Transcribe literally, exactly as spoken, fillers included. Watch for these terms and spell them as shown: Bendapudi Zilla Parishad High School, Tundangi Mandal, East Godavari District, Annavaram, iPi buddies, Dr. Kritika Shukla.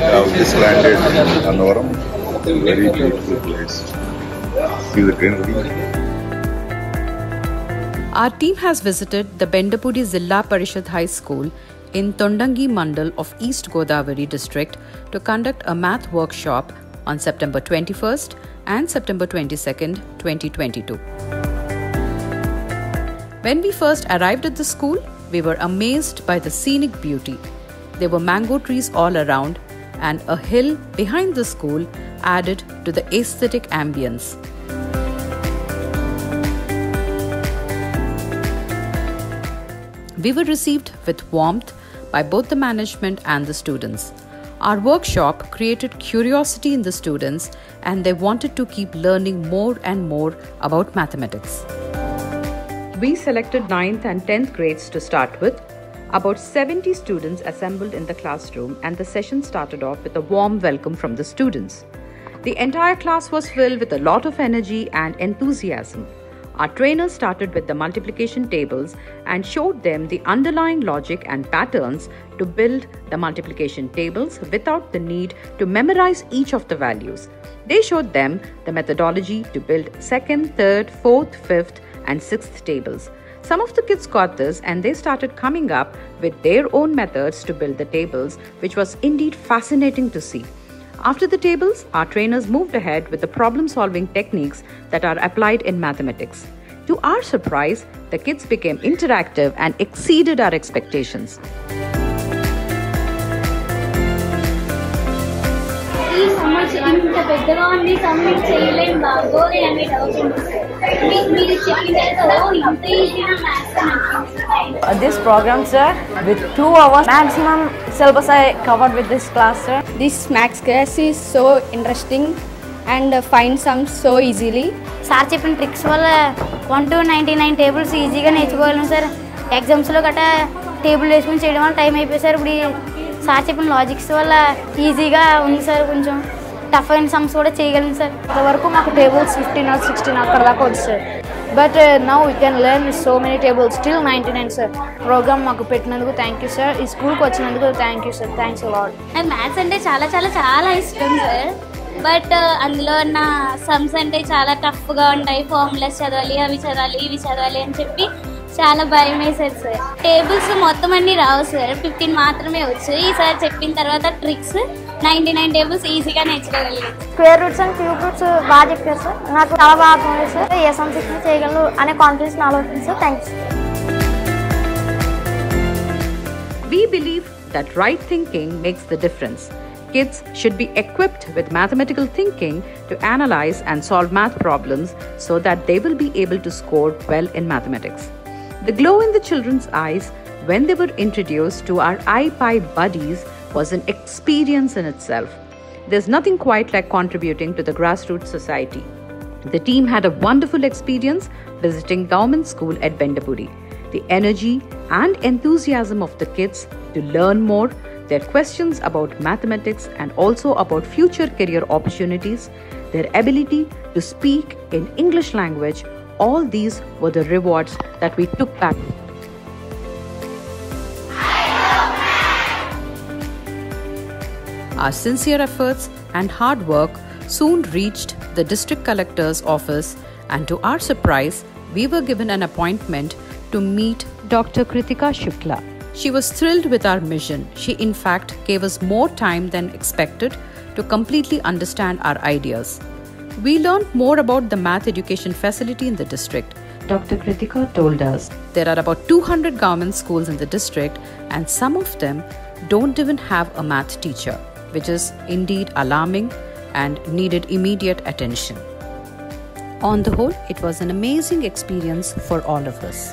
have just landed in Annavaram. Very beautiful place. See the greenery. Our team has visited the Bendapudi Zilla Parishad High School in Tundangi Mandal of East Godavari District to conduct a math workshop on September twenty-first and September twenty-second, twenty twenty-two. When we first arrived at the school, we were amazed by the scenic beauty. There were mango trees all around, and a hill behind the school added to the aesthetic ambience. We were received with warmth by both the management and the students. Our workshop created curiosity in the students, and they wanted to keep learning more and more about mathematics. We selected ninth and tenth grades to start with. About seventy students assembled in the classroom, and the session started off with a warm welcome from the students. The entire class was filled with a lot of energy and enthusiasm. Our trainers started with the multiplication tables and showed them the underlying logic and patterns to build the multiplication tables without the need to memorize each of the values. They showed them the methodology to build second, third, fourth, fifth, and sixth tables. Some of the kids got this, and they started coming up with their own methods to build the tables, which was indeed fascinating to see. After the tables, our trainers moved ahead with the problem-solving techniques that are applied in mathematics. To our surprise, the kids became interactive and exceeded our expectations. This program, sir, with two hours maximum syllabus I covered with this class, sir. This max class is so interesting and find sums so easily. Sir, cheppin tricks valla one to ninety-nine tables easy-ga nechukovalanu, sir. Exams lo gata table lesson cheyadam valla time ayipoyindi, sir. Ippudu sir cheppin logics valla easy-ga undi, sir. Koncham tough and sums kuda cheyagalanu, sir. Ippudu varaku maaku tables fifteen or sixteen akkada daaka vachindi, sir. But uh, now we can learn so many tables till ninety-nine, sir. Program maaku pettinanduku thank you, sir. Ee school ku vachinanduku thank you, sir. Thanks a lot. And maths ante chala chala chala ishtam, sir. But అందులో ఉన్న sums అంటే చాలా టఫ్గా ఉంటాయి, formulas చదవాలి, అవి చదవాలి, ఇవి చదవాలి అని చెప్పి చాలా భయం వేసేది సార్. టేబుల్స్ మొత్తం అన్నీ రావు సార్, ఫిఫ్టీన్ మాత్రమే వచ్చు. ఈసారి చెప్పిన తర్వాత ట్రిక్స్ నైన్టీ నైన్ టేబుల్స్ ఈజీగా నేర్చుకోగలిగాను. Square roots and cube roots బాగా చెప్పారు సార్, నాకు చాలా బాగా ఉంది సార్. ఏ సమ్స్ ఇచ్చినా చేయగలరు అనే కాన్ఫిడెన్స్ నాలో వచ్చింది sir. Thanks. We believe that right thinking makes the difference. Kids should be equipped with mathematical thinking to analyze and solve math problems so that they will be able to score well in mathematics. The glow in the children's eyes when they were introduced to our iPi buddies was an experience in itself. There's nothing quite like contributing to the grassroots society. The team had a wonderful experience visiting government school at Bendapudi. The energy and enthusiasm of the kids to learn more, their questions about mathematics and also about future career opportunities, their ability to speak in English language, all these were the rewards that we took back. Our sincere efforts and hard work soon reached the district collector's office, and to our surprise, we were given an appointment to meet Doctor Kritika Shukla. She was thrilled with our mission. She in fact gave us more time than expected to completely understand our ideas. We learned more about the math education facility in the district. Doctor Kritika told us there are about two hundred government schools in the district, and some of them don't even have a math teacher, which is indeed alarming and needed immediate attention. On the whole, it was an amazing experience for all of us.